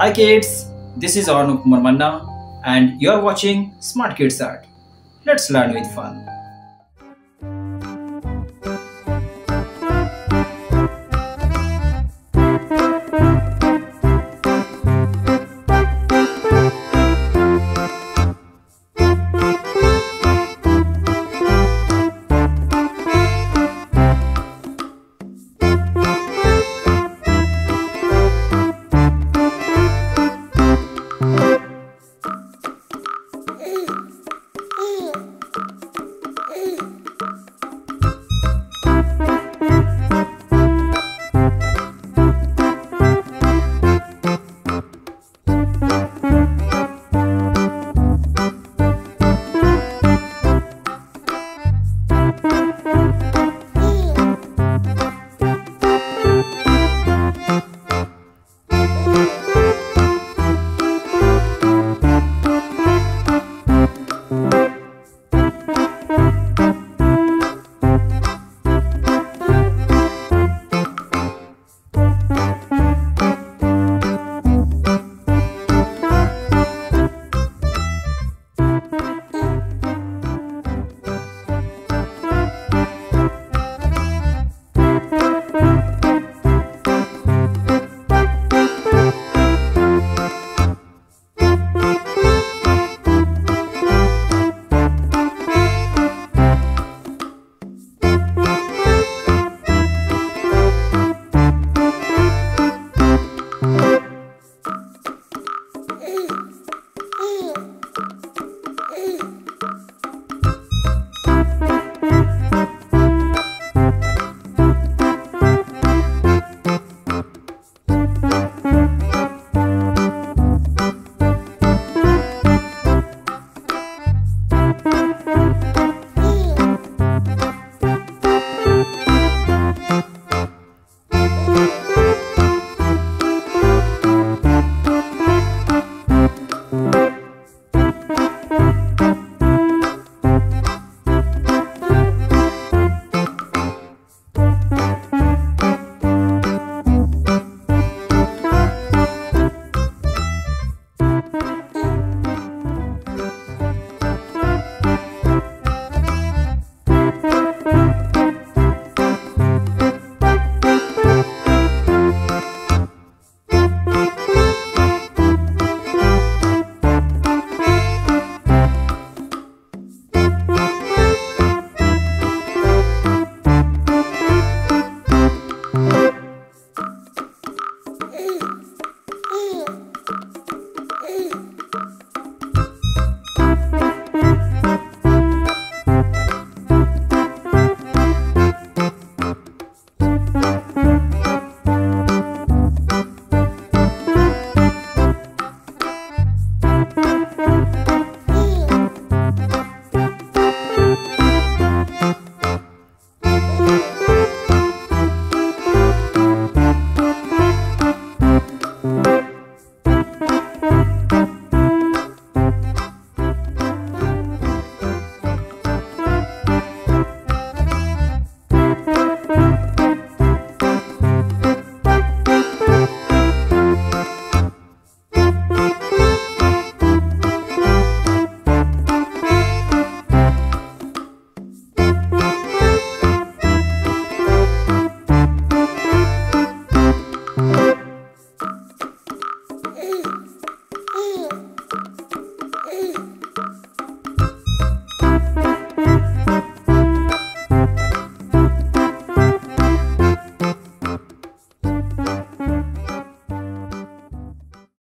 Hi kids, this is Anup Kumar Manna and you are watching Smart Kids Art. Let's learn with fun.